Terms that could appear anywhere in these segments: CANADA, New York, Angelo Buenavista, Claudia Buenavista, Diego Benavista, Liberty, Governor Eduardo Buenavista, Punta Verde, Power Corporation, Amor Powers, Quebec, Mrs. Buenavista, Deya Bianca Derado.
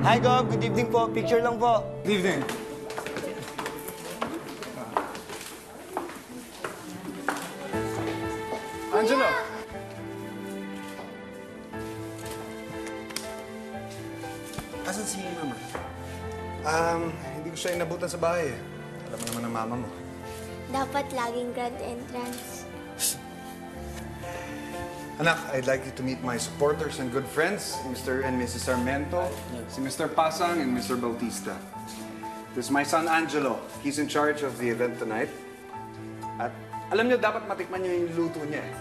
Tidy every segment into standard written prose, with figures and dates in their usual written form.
Hi, Gov. Good evening po. Picture lang po. Good evening. Angelo! Asan si Mama? Hindi ko siya inabutan sa bahay. Alam mo naman ang mama mo. Dapat laging grand entrance. Anak, I'd like you to meet my supporters and good friends, Mr. and Mrs. Sarmiento, si Mr. Pasang and Mr. Bautista. This is my son, Angelo. He's in charge of the event tonight. At alam niyo, dapat matikman niyo yung luto niya eh.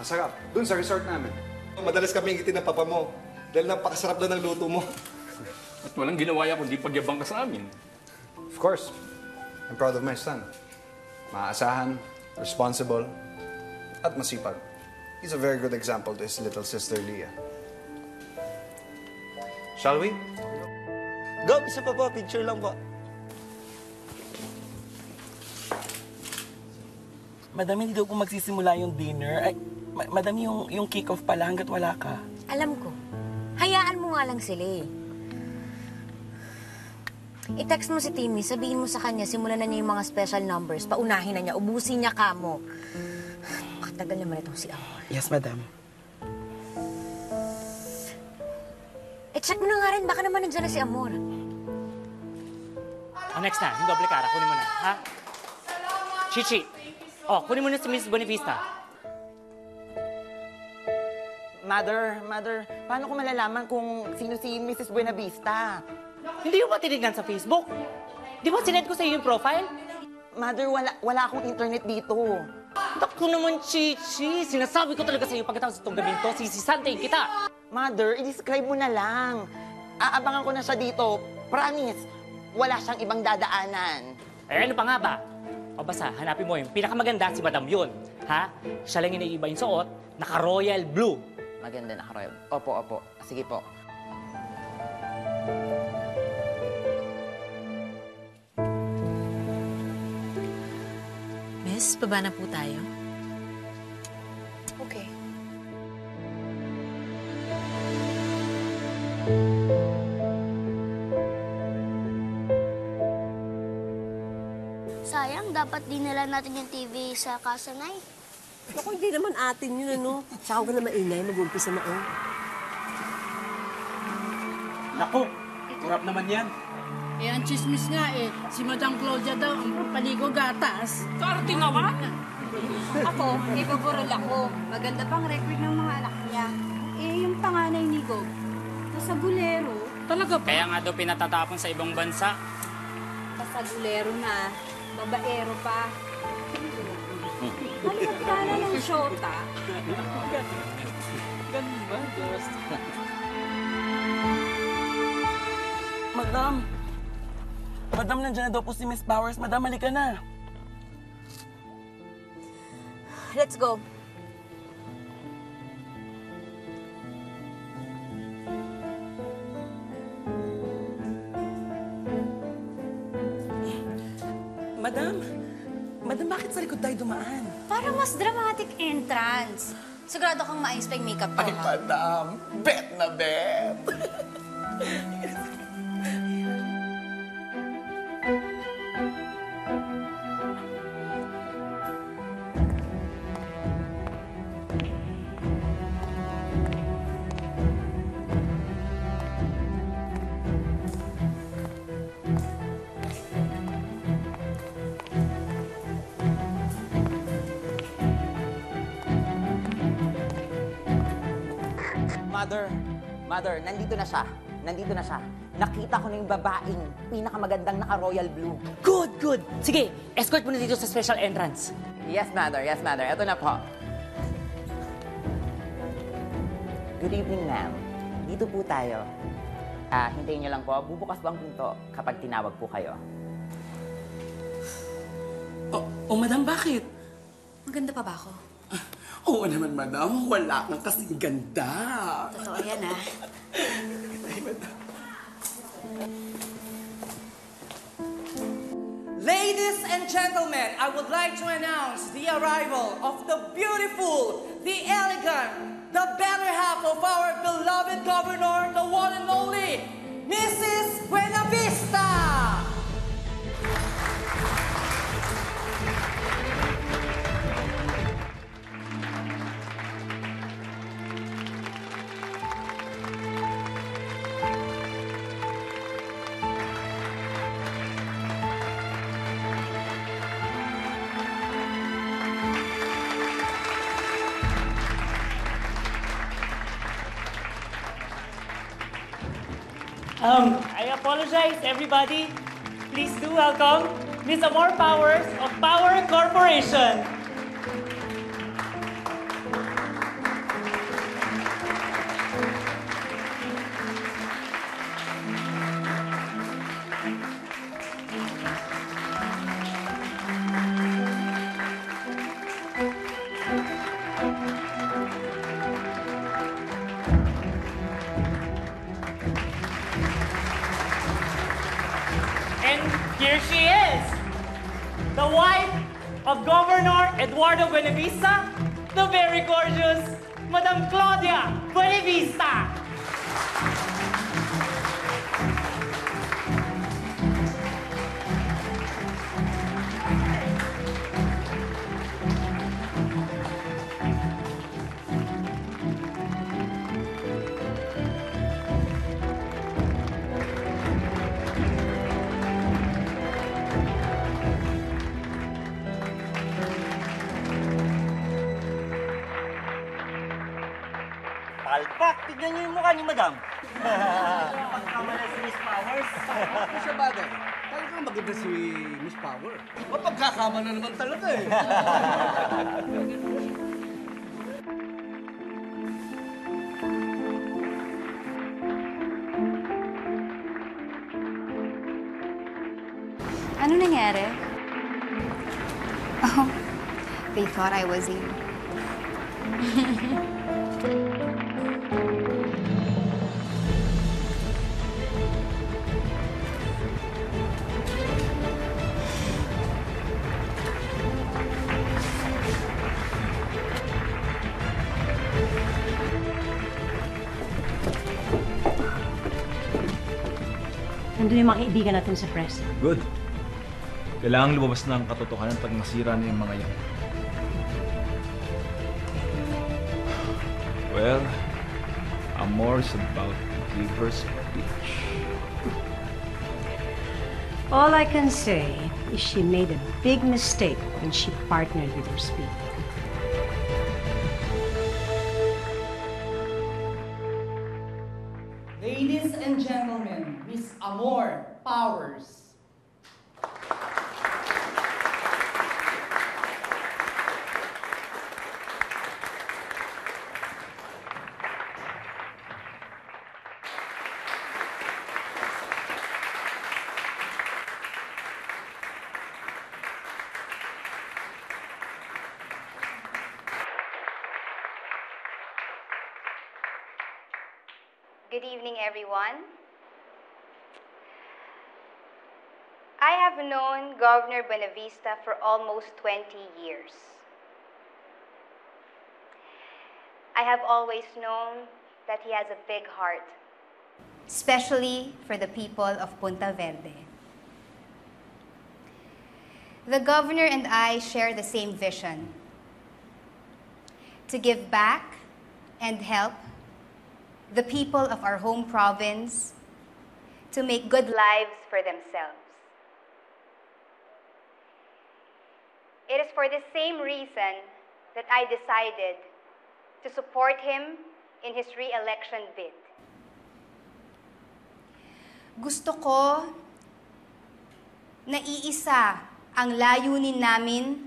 Masarap. Doon sa resort namin. Madalas kami ingitin ng papa mo dahil napakasarap na ng luto mo. At walang ginawa yan kundi pagyabang ka sa amin. Of course. I'm proud of my son. Maaasahan, responsible, at masipag. He's a very good example to his little sister, Leah. Shall we? Go! Isa pa po. Picture lang po. Madami, hindi daw kung magsisimula yung dinner. Ay, madami yung kick-off pala hanggat wala ka. Alam ko. Hayaan mo nga lang sila eh. I-text mo si Timmy, sabihin mo sa kanya, simulan na niya yung mga special numbers, paunahin na niya, ubusin niya kamo. Tagal naman itong si Amor. Yes, madam. Eh, check mo na nga rin. Baka naman nandiyan na si Amor. Oh, next na. Yung doble kara. Kunin mo na. Ha? Salamat. Chichi. Oh, kunin mo na si Mrs. Buenavista. Mother, paano ko malalaman kung sino si Mrs. Buenavista? Hindi mo ba tinignan sa Facebook? Di ba sinend ko sa iyo yung profile? Mother, wala akong internet dito. Naku naman, Chichi. Sinasabi ko talaga sa'yo pagkatapos itong gabing to, sisisantayin kita. Mother, i-describe mo na lang. Aabangan ko na siya dito. Promise, wala siyang ibang dadaanan. Eh, ano pa nga ba? O basta, hanapin mo yung pinakamaganda, si Madam yun. Ha? Siya lang inaiba yung suot, naka-royal blue. Maganda, naka-royal. Opo. Sige po. Miss, baba na po tayo. Okay. Sayang, dapat dinala natin yung TV sa kasanay. Naku, hindi naman atin yun, ano? Tsaka huwag na maingay, mag-umpisa na o. Naku, kurap naman yan. Eh, ang chismis nga eh, si Madam Claudia daw ang paligo gatas. Karting naman! Ako, ibuburol ako. Maganda pang record ng mga anak niya. Eh, yung panganay ni Gog, pasagulero. Talaga ba? Kaya nga daw pinatatapon sa ibang bansa. Pasagulero na, babaero pa. Halimot ka na ng shota. Ganun ba? Madam, nandiyan na daw po si Miss Powers. Madam, halika na. Let's go. Madam, bakit sa likod tayo dumaan? Para mas dramatic entrance. Sigurado kang maayos pa yung makeup ko. Ay, madam. Bet na bet. Mother, nandito na siya. Nakita ko na yung babaeng pinakamagandang naka-royal blue. Good! Sige, escort mo na dito sa special entrance. Yes, mother. Ito na po. Good evening, ma'am. Dito po tayo. Hintayin niyo lang po. Bubukas po ang pinto kapag tinawag po kayo. Oh, madam, bakit? Maganda pa ba ako? Oo naman, madam. Wala kang kasing ganda. Totoo yan, ah. Ladies and gentlemen, I would like to announce the arrival of the beautiful, the elegant, the better half of our beloved governor, the one and only, Mrs. welcome. I apologize, everybody. Please do welcome Ms. Amor Powers of Power Corporation. Here she is, the wife of Governor Eduardo Buenavista, the very gorgeous Madam Claudia Buenavista. Alpak, tignan niyo yung mukha ni Madam. Pagkamalas si Miss Powers. Hindi siya bagay. Talagang maganda si Miss Powers. Mapagkakama na naman talaga eh. Ano nangyari? Oh, they thought I was you. Nandun yung mga kaibigan natin sa press. Good. Kailangang lumabas na ang katotohanan pag nasira na yung mga yan. Well, Amor's about to give her speech. All I can say is she made a big mistake when she partnered with her speaker. Ladies and gentlemen, Miss Amor Powers. Good evening, everyone. I have known Governor Buenavista for almost 20 years. I have always known that he has a big heart, especially for the people of Punta Verde. The governor and I share the same vision: to give back and help the people of our home province to make good lives for themselves. It is for the same reason that I decided to support him in his re-election bid. Gusto ko na iisa ang layunin namin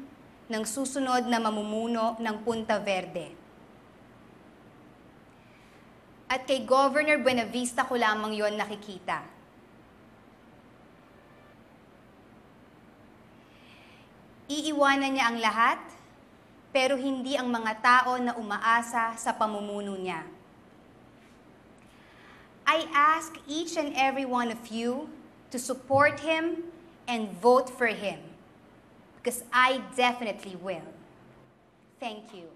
ng susunod na mamumuno ng Punta Verde. At kay Governor Buenavista ko lamang yon nakikita. Iiwanan niya ang lahat, pero hindi ang mga tao na umaasa sa pamumuno niya. I ask each and every one of you to support him and vote for him, because I definitely will. Thank you.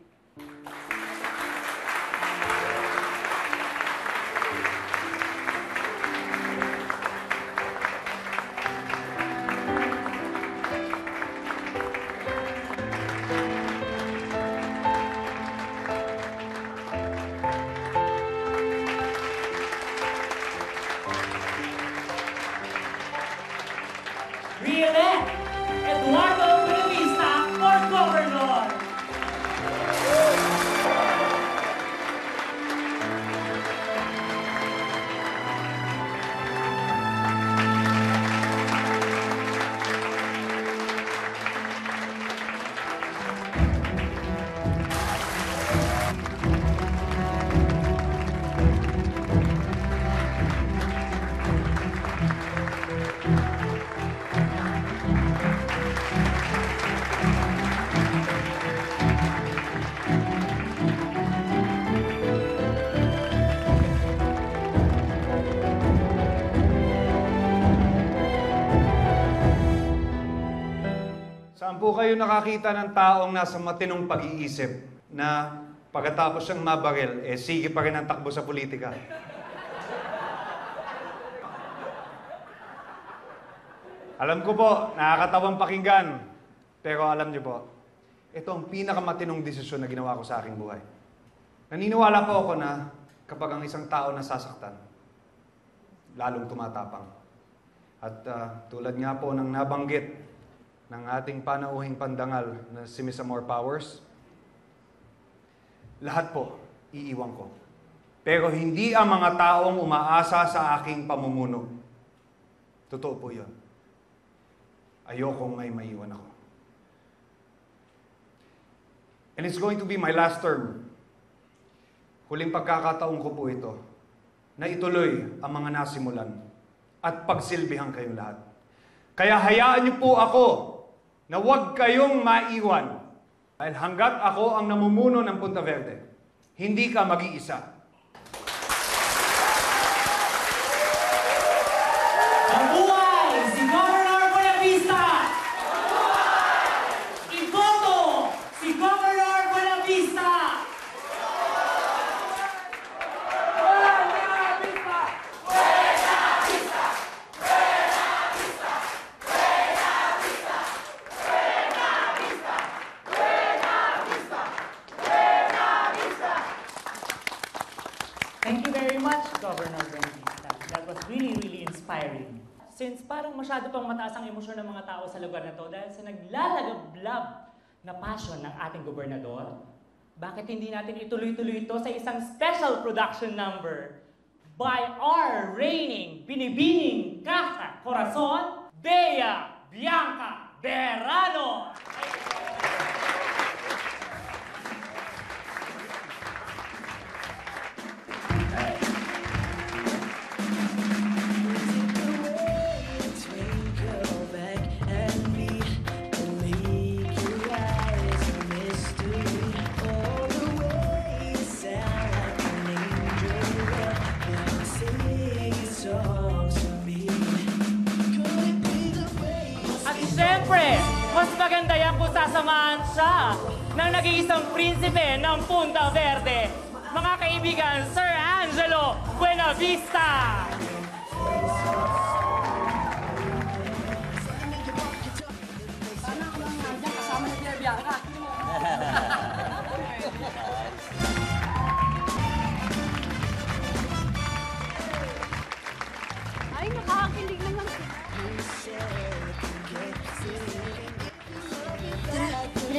Re-elect Eduardo Buenavista for governor. po kayo nakakita ng taong nasa matinong pag-iisip na pagkatapos siyang mabaril, eh sige pa rin ang takbo sa politika. Alam ko po, nakakatawang pakinggan. Pero alam niyo po, ito ang pinakamatinong desisyon na ginawa ko sa aking buhay. Naniniwala po ako na kapag ang isang tao nasasaktan, lalong tumatapang. At tulad nga po ng nabanggit ng ating panauhing pandangal na si Mrs. Amor Powers, lahat po, iiwan ko. Pero hindi ang mga taong umaasa sa aking pamumuno. Totoo po yun. Ayokong may maiwan ako. And it's going to be my last term. Huling pagkakataon ko po ito na ituloy ang mga nasimulan at pagsilbihan kayong lahat. Kaya hayaan niyo po ako na huwag kayong maiwan. Dahil hanggat ako ang namumuno ng Punta Verde, hindi ka mag-iisa. Thank you very much, Governor Buenavista. That was really, really inspiring. Since parang masyado pang mataas ang emosyon ng mga tao sa lugar na to dahil sa naglalagablab na passion ng ating gobernador, bakit hindi natin ituloy-tuloy ito sa isang special production number by our reigning, binibining, kasa, corazon, Deya Bianca Derado! Sasamahan siya ng nag-iisang prinsipe ng Punta Verde. Mga kaibigan, Sir Angelo Buenavista! Sana ako lang nandiyan kasama na Bianca. Ay, nakakakilig lang ang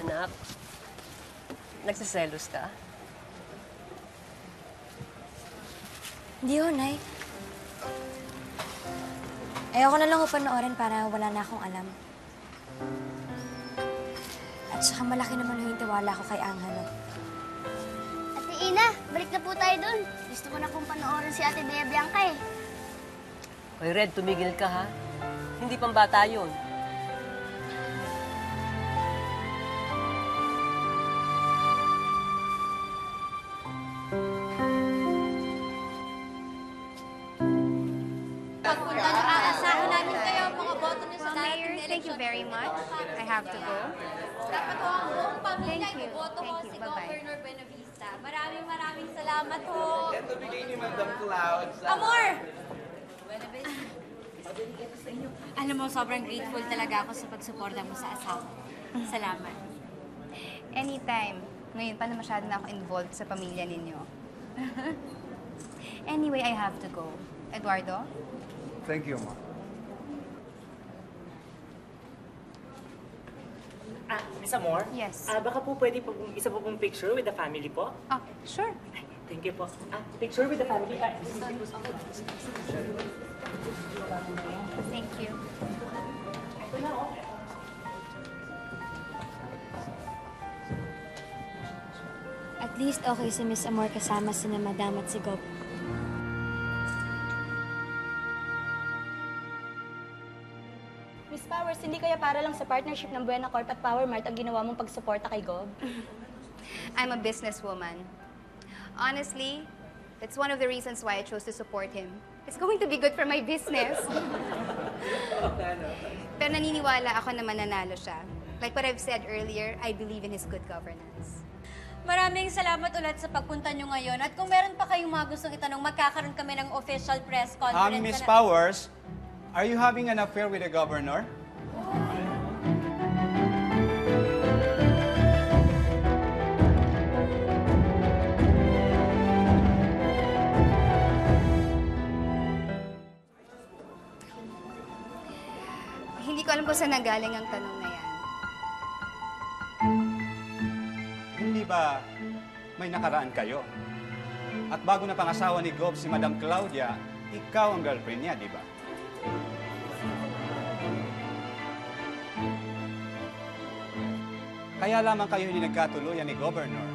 Anak, nagsiselos ka? Hindi ho, Nay. Ayoko na lang ho panoorin para wala na akong alam. At saka malaki naman ho yung tiwala ko kay Angelo. Ate Ina, balik na po tayo dun. Gusto ko na pong panoorin si Ate Deya Bianca eh. Hoy Red, tumigil ka ha. Hindi pambata yun. I have to go. Dapat po ang buong pamilya iboboto ko si Governor Buenavista. Maraming salamat po. Ito bigay ni Madam Claudia. Amor! Buenavista. Alam mo, sobrang grateful talaga ako sa pagsuporta mo sa asawa. Salamat. Anytime. Ngayon pa na masyado na ako involved sa pamilya ninyo. Anyway, I have to go. Eduardo? Thank you, Amor. Miss Amor? Yes. Baka po pwede po isa po pong picture with the family po? Okay, sure. Thank you po. Picture with the family. Thank you. Ito na, okay. least okay si Miss Amor kasama si na Madam at si Gov. Miss Powers, hindi kaya para lang sa partnership ng Buena Corp at Power Mart ang ginawa mong pagsuporta kay Gov? I'm a businesswoman. Honestly, it's one of the reasons why I chose to support him. It's going to be good for my business. Pero naniniwala ako na mananalo siya. Like what I've said earlier, I believe in his good governance. Maraming salamat ulit sa pagpunta nyo ngayon. At kung meron pa kayong mga gustong itanong, magkakaroon kami ng official press conference. Miss Powers, are you having an affair with the governor? Hindi ko alam kung saan nanggaling ang tanong na yan. Hindi ba may nakaraan kayo? At bago na pangasawa ni Gov si Madam Claudia, ikaw ang girlfriend niya, di ba? Kaya lamang kayo hindi nagkatuluyan ni Governor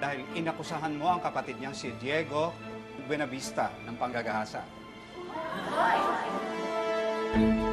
dahil inakusahan mo ang kapatid niyang si Diego Benavista ng panggagahasa.